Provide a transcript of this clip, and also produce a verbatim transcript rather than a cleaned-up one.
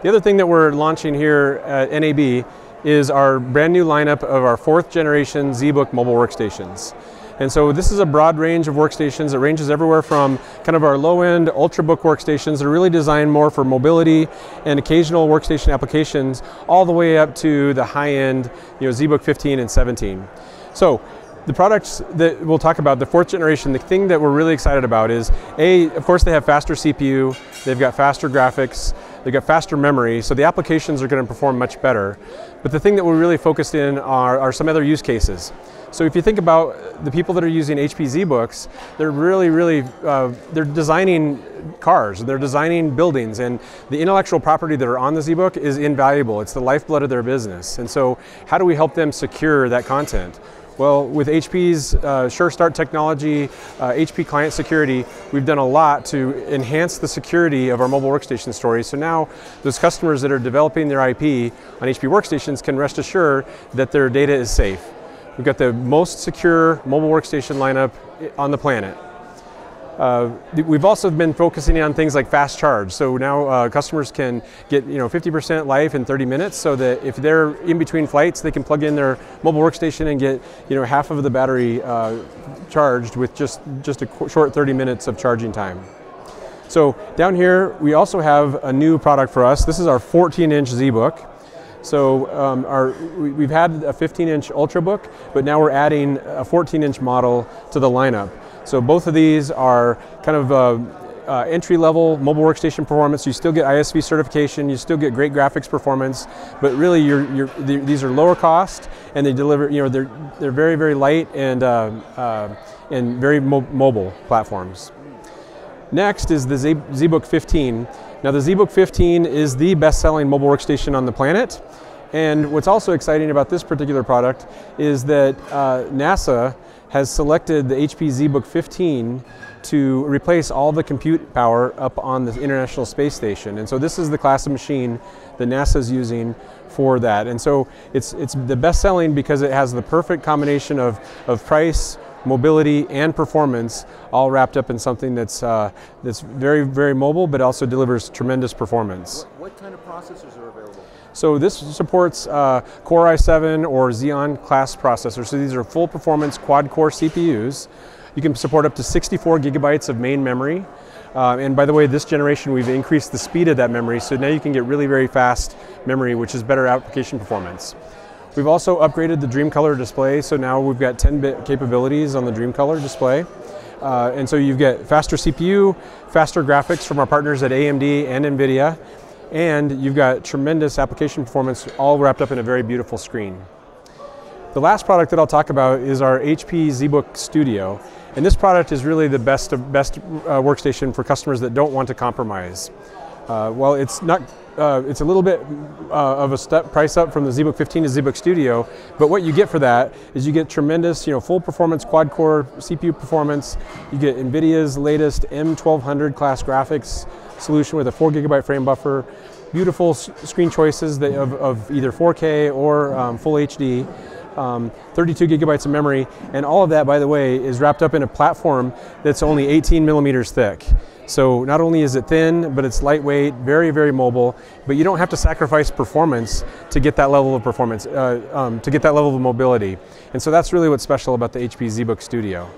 The other thing that we're launching here at N A B is our brand new lineup of our fourth generation ZBook mobile workstations. And so this is a broad range of workstations that ranges everywhere from kind of our low-end ultrabook workstations that are really designed more for mobility and occasional workstation applications, all the way up to the high-end, you know, ZBook fifteen and seventeen. So the products that we'll talk about, the fourth generation, the thing that we're really excited about is, A, of course they have faster C P U, they've got faster graphics, they've got faster memory, so the applications are going to perform much better. But the thing that we're really focused in are, are some other use cases. So if you think about the people that are using H P ZBooks, they're really, really, uh, they're designing cars, they're designing buildings, and the intellectual property that are on the ZBook is invaluable. It's the lifeblood of their business. And so how do we help them secure that content? Well, with H P's uh, Sure Start technology, uh, H P client security, we've done a lot to enhance the security of our mobile workstation storage. So now those customers that are developing their I P on H P workstations can rest assured that their data is safe. We've got the most secure mobile workstation lineup on the planet. Uh, we've also been focusing on things like fast charge. So now uh, customers can get, you know, fifty percent life in thirty minutes, so that if they're in between flights, they can plug in their mobile workstation and get, you know, half of the battery uh, charged with just, just a short thirty minutes of charging time. So down here, we also have a new product for us. This is our fourteen inch ZBook. So um, our, we've had a fifteen inch Ultrabook, but now we're adding a fourteen inch model to the lineup. So both of these are kind of uh, uh, entry-level mobile workstation performance. You still get I S V certification, you still get great graphics performance, but really you're, you're, these are lower cost, and they deliver, you know, they're, they're very, very light and, uh, uh, and very mo mobile platforms. Next is the ZBook fifteen. Now the ZBook fifteen is the best-selling mobile workstation on the planet. And what's also exciting about this particular product is that uh, NASA has selected the H P ZBook fifteen to replace all the compute power up on the International Space Station. And so this is the class of machine that NASA's using for that. And so it's, it's the best-selling because it has the perfect combination of, of price, mobility, and performance, all wrapped up in something that's, uh, that's very, very mobile, but also delivers tremendous performance. What, what kind of processors are available? So this supports uh, Core i seven or Xeon class processors. So these are full performance quad core C P Us. You can support up to sixty-four gigabytes of main memory. Uh, and by the way, this generation, we've increased the speed of that memory. So now you can get really very fast memory, which is better application performance. We've also upgraded the DreamColor display. So now we've got ten bit capabilities on the DreamColor display. Uh, and so you get faster C P U, faster graphics from our partners at A M D and NVIDIA. And you've got tremendous application performance all wrapped up in a very beautiful screen. The last product that I'll talk about is our H P ZBook Studio. And this product is really the best, best uh, workstation for customers that don't want to compromise. Uh, while it's not, uh, it's a little bit uh, of a step price up from the ZBook fifteen to ZBook Studio, but what you get for that is you get tremendous, you know, full performance quad core C P U performance. You get NVIDIA's latest M twelve hundred class graphics solution with a four gigabyte frame buffer, beautiful screen choices that of, of either four K or um, full H D, um, thirty-two gigabytes of memory, and all of that, by the way, is wrapped up in a platform that's only eighteen millimeters thick. So not only is it thin, but it's lightweight, very, very mobile, but you don't have to sacrifice performance to get that level of performance, uh, um, to get that level of mobility. And so that's really what's special about the H P ZBook Studio.